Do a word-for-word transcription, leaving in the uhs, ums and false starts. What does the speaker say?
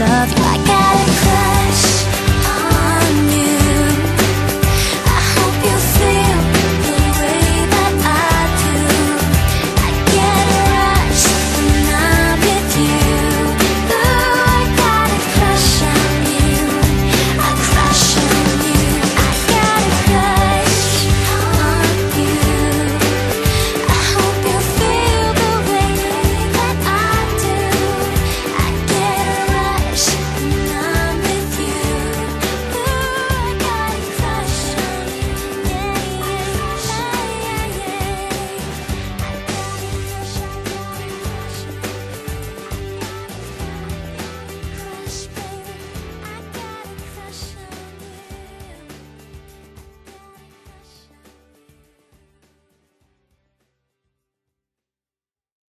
love like